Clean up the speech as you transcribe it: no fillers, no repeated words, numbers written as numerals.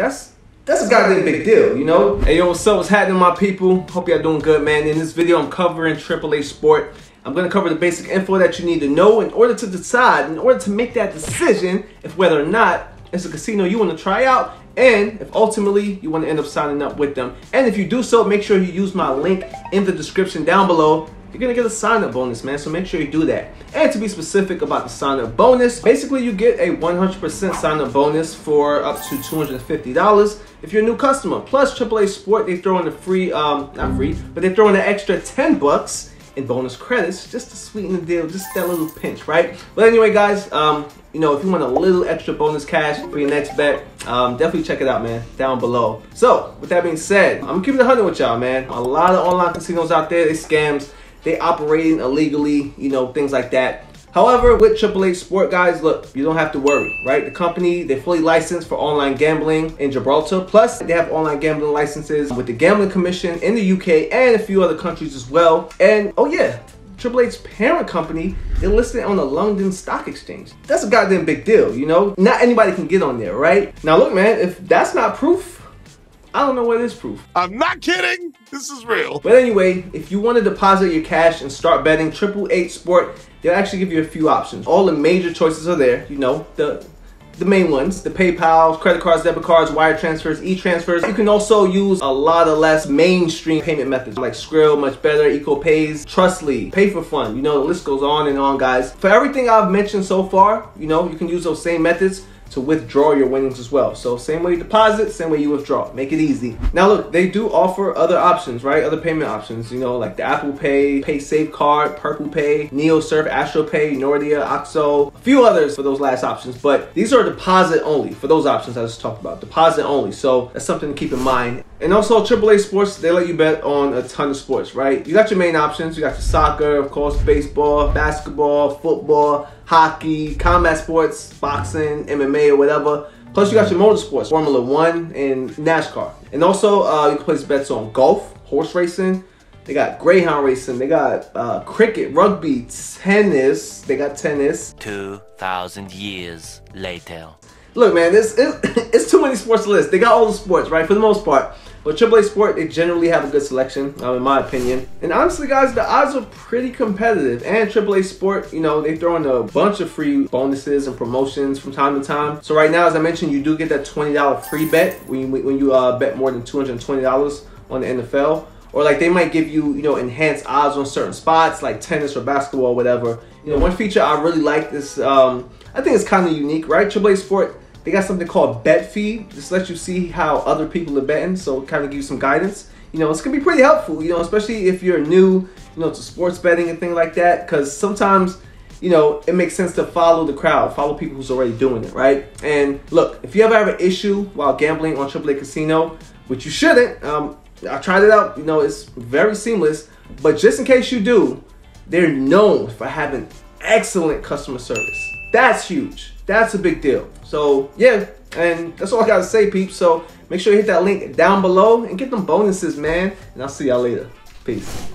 That's a goddamn big deal, you know? Hey, yo, what's up? What's happening, my people? Hope y'all doing good, man. In this video, I'm covering 888 Sport. I'm gonna cover the basic info that you need to know in order to decide, in order to make that decision if whether or not it's a casino you wanna try out, and if ultimately you wanna end up signing up with them. And if you do so, make sure you use my link in the description down below. You're gonna get a sign-up bonus, man, so make sure you do that. And to be specific about the sign-up bonus, basically you get a 100% sign-up bonus for up to $250 if you're a new customer. Plus 888 Sport, they throw in the free, not free, but they throw in an extra 10 bucks in bonus credits just to sweeten the deal, just that little pinch, right? But anyway, guys, you know, if you want a little extra bonus cash for your next bet, definitely check it out, man, down below. So, with that being said, I'm gonna keep it 100 with y'all, man. A lot of online casinos out there, they scams. They operating illegally, you know, things like that. However, with 888 Sport, guys, look, you don't have to worry, right? The company, they're fully licensed for online gambling in Gibraltar. Plus, they have online gambling licenses with the Gambling Commission in the UK and a few other countries as well. And, oh yeah, 888's parent company, they're listed on the London Stock Exchange. That's a goddamn big deal, you know? Not anybody can get on there, right? Now, look, man, if that's not proof, I don't know what is proof. I'm not kidding. This is real. But anyway, if you want to deposit your cash and start betting, 888 Sport, they'll actually give you a few options. All the major choices are there. You know, the main ones, the PayPal, credit cards, debit cards, wire transfers, e-transfers. You can also use a lot of less mainstream payment methods like Skrill, MuchBetter, EcoPays, Trustly, Pay for Fun. You know, the list goes on and on, guys. For everything I've mentioned so far, you know, you can use those same methods to withdraw your winnings as well. So same way you deposit, same way you withdraw. Make it easy. Now look, they do offer other options, right? Other payment options, you know, like the Apple Pay, PaySafeCard, PurplePay, Neosurf, AstroPay, Nordia, OXO, a few others for those last options, but these are deposit only for those options I just talked about. Deposit only, so that's something to keep in mind. And also 888 Sports, they let you bet on a ton of sports, right? You got your main options. You got your soccer, of course, baseball, basketball, football, hockey, combat sports, boxing, MMA or whatever. Plus you got your motorsports, Formula One and NASCAR. And also you can place bets on golf, horse racing. They got greyhound racing. They got cricket, rugby, tennis. They got tennis. 2,000 years later. Look, man, it's too many sports lists. They got all the sports, right, for the most part. But 888 Sport, they generally have a good selection, in my opinion. And honestly, guys, the odds are pretty competitive. And 888 Sport, you know, they throw in a bunch of free bonuses and promotions from time to time. So right now, as I mentioned, you do get that $20 free bet when you bet more than $220 on the NFL. Or like they might give you, you know, enhanced odds on certain spots like tennis or basketball or whatever. You know, one feature I really like is, I think it's kind of unique, right? 888 Sport, they got something called Bet Feed. Just lets you see how other people are betting, so it kind of gives you some guidance. You know, it's going to be pretty helpful, you know, especially if you're new, you know, to sports betting and things like that. Because sometimes, you know, it makes sense to follow the crowd, follow people who's already doing it, right? And look, if you ever have an issue while gambling on 888 Casino, which you shouldn't, I tried it out, you know, it's very seamless. But just in case you do, they're known for having excellent customer service. That's huge. That's a big deal. So yeah, and that's all I gotta say, peeps. So make sure you hit that link down below and get them bonuses, man. And I'll see y'all later. Peace.